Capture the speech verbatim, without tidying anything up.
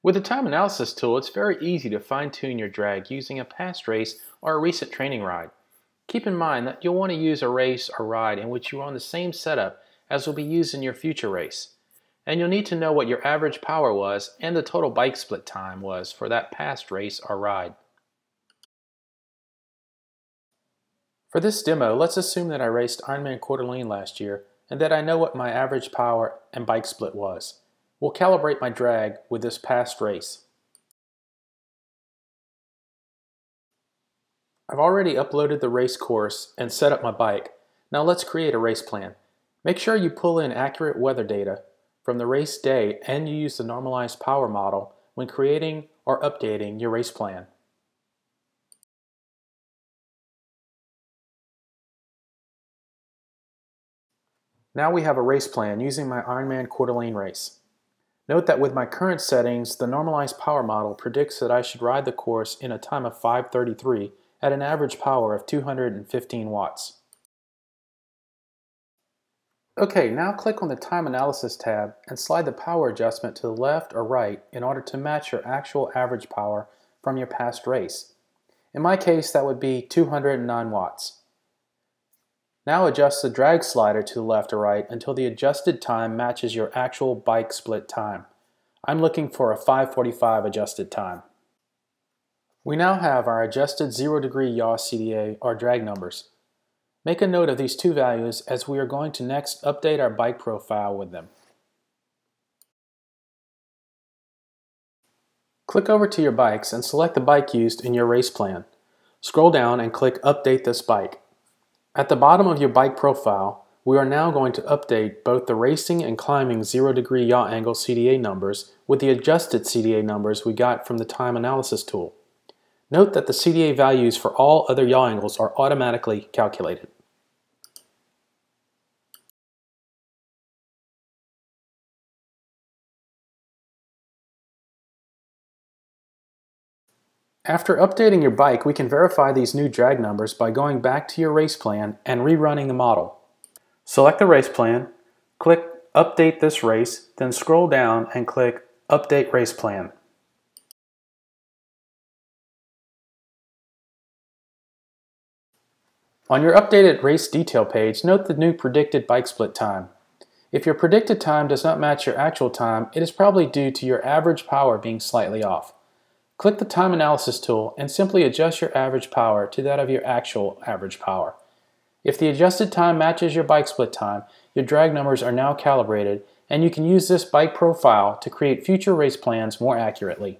With the Time Analysis Tool, it's very easy to fine-tune your drag using a past race or a recent training ride. Keep in mind that you'll want to use a race or ride in which you are on the same setup as will be used in your future race. And you'll need to know what your average power was and the total bike split time was for that past race or ride. For this demo, let's assume that I raced Ironman Coeur d'Alene last year and that I know what my average power and bike split was. We'll calibrate my drag with this past race. I've already uploaded the race course and set up my bike. Now let's create a race plan. Make sure you pull in accurate weather data from the race day and you use the normalized power model when creating or updating your race plan. Now we have a race plan using my Ironman Coeur d'Alene race. Note that with my current settings, the normalized power model predicts that I should ride the course in a time of five thirty-three at an average power of two hundred fifteen watts. Okay, now click on the Time Analysis tab and slide the power adjustment to the left or right in order to match your actual average power from your past race. In my case, that would be two hundred nine watts. Now adjust the drag slider to the left or right until the adjusted time matches your actual bike split time. I'm looking for a five forty-five adjusted time. We now have our adjusted zero degree yaw C D A or drag numbers. Make a note of these two values as we are going to next update our bike profile with them. Click over to your bikes and select the bike used in your race plan. Scroll down and click Update this bike. At the bottom of your bike profile, we are now going to update both the racing and climbing zero degree yaw angle C D A numbers with the adjusted C D A numbers we got from the Time Analysis Tool. Note that the C D A values for all other yaw angles are automatically calculated. After updating your bike, we can verify these new drag numbers by going back to your race plan and rerunning the model. Select the race plan, click Update this race, then scroll down and click Update race plan. On your updated race detail page, note the new predicted bike split time. If your predicted time does not match your actual time, it is probably due to your average power being slightly off. Click the Time Analysis tool and simply adjust your average power to that of your actual average power. If the adjusted time matches your bike split time, your drag numbers are now calibrated, and you can use this bike profile to create future race plans more accurately.